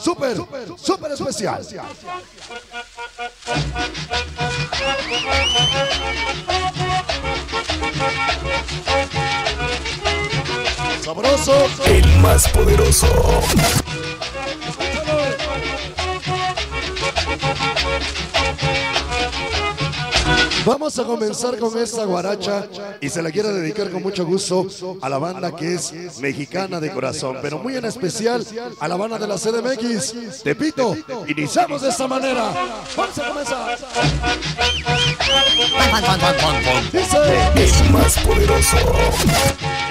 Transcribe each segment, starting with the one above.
súper, súper especial. Sabroso, el más poderoso. Vamos a comenzar con esta guaracha y se la quiero dedicar con mucho gusto a la banda que es mexicana de corazón, pero muy en especial a la banda de la CDMX, Tepito. Iniciamos de esta manera. Vamos a comenzar. Dice, el más poderoso.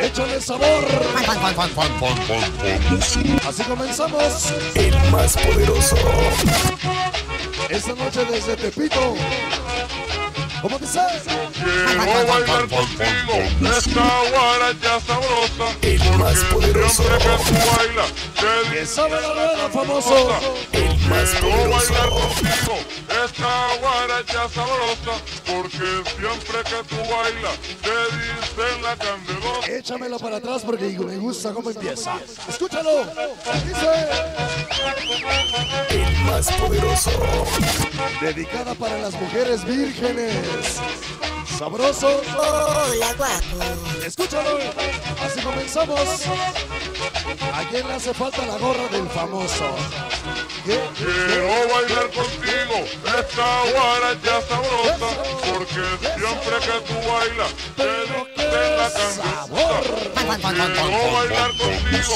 Échale sabor. Así comenzamos. El más poderoso. Esta noche desde Tepito. ¿Cómo te sabes? Quiero bailar contigo esta guaracha sabrosa. El más poderoso. Siempre que tú bailas, que sabe la rueda famoso. El más poderoso. Quiero bailar contigo esta guaracha sabrosa, porque siempre que tú bailas, te dicen la candelosa. Échamelo para atrás porque me gusta cómo empieza. Escúchalo. Dice. El más poderoso. Dedicada para las mujeres vírgenes. Sabroso. Hola, guapo. Escúchalo. Así comenzamos. ¿A quién le hace falta la gorra del famoso? Quiero bailar contigo esta guaracha sabrosa, porque siempre que tú bailas te la canción. Quiero bailar contigo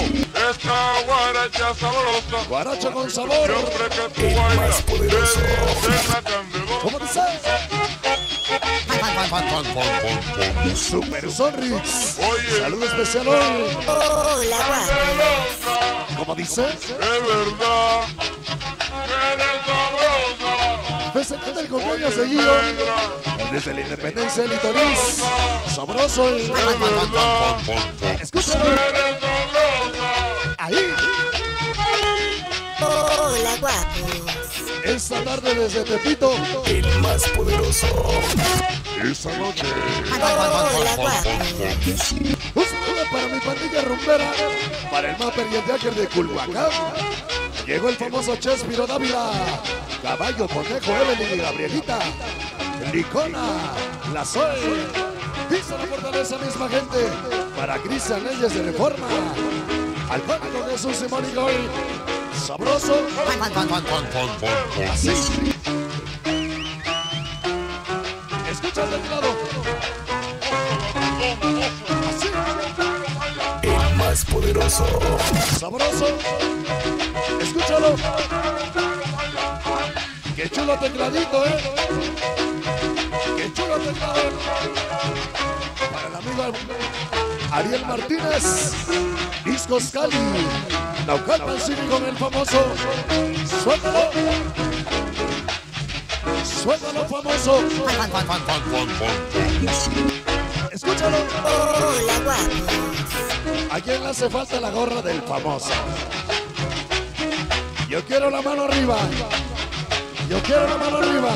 esta guaracha sabrosa, guaracha con sabor, siempre que tú bailas te la canción. ¿Cómo te sabes? Super Sonrix. Salud especial hoy. Hola. ¿Cómo dices? Es verdad. Eres sabrosa. Festeja el cumpleaños seguido. Desde la Independencia de Litoris. Sabroso. Es verdad. Escúchame. Ahí. Hola, guapo. Esta tarde desde Tepito, el más poderoso. Esta noche. Un saludo para mi pandilla rumbera, para el mapper y el hacker de Culhuacán. Llegó el famoso Chespiro Dávila, Caballo, Conejo, Evelyn y Gabrielita Licona, la Soy. Dice la fortaleza misma gente, para Cris Leyes de Reforma, al pánico de Jesús y Mónica hoy. Sabroso. Así. Escucha de mi lado. Así. El más poderoso. Sabroso. Escúchalo. Qué chulo tecladito, ¿eh? Qué chulo teclado. Para el amigo Ariel Martínez. Discos Cali. Naucalpan con el famoso. Suéltalo. Suéltalo, famoso. Escúchalo. ¿A quién le hace falta la gorra del famoso? Yo quiero la mano arriba. Yo quiero la mano arriba.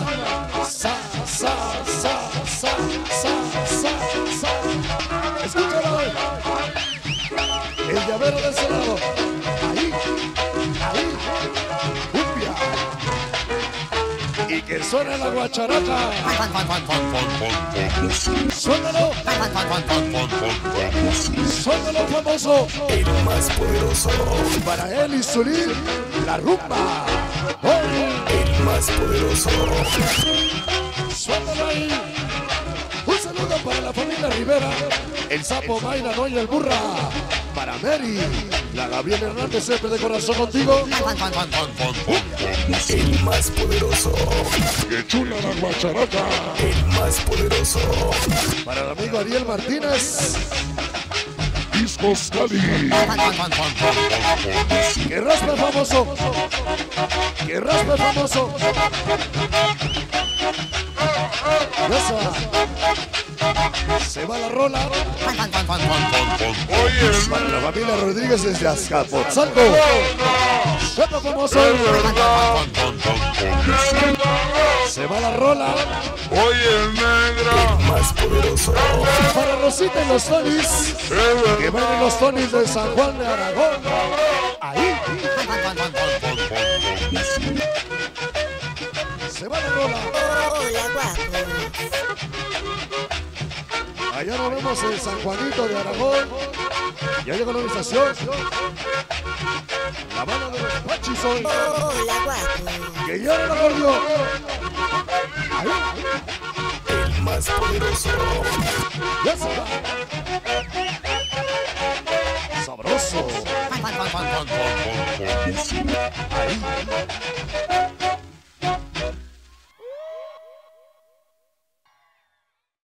Sa, sa, sa, sa, sa, sa, sa. Escúchalo. El llavero del Senado. Y que suene la guacharaca. Suéltalo. Suéltalo, famoso. El más poderoso. Para él y Zulín, la rumba. El más poderoso. Suéltalo ahí. Un saludo para la familia Rivera. El sapo baila, no y el burra. Para Mary, la Gabriel Hernández, siempre de corazón contigo. El más poderoso. ¡Qué chula la guacharaca! El más poderoso. Para el amigo Ariel Martínez. Discos Cali. ¡Qué raspe famoso! ¡Qué raspe famoso! Se va la rola. Oye, para la familia Rodríguez desde Azcapotzalco. Suelta famoso. Se va la rola. Oye, el negro. El más poderoso. Para Rosita y los Tonis. Que van los Tonis de San Juan de Aragón. Ahí. Hola, guapo. Allá nos vemos en San Juanito de Aragón. Ya llegó la organización. La banda de los Pachison. Hola, guapo. Que llora el acordeón. El más poderoso. Ya se va. Sabroso. Ahí.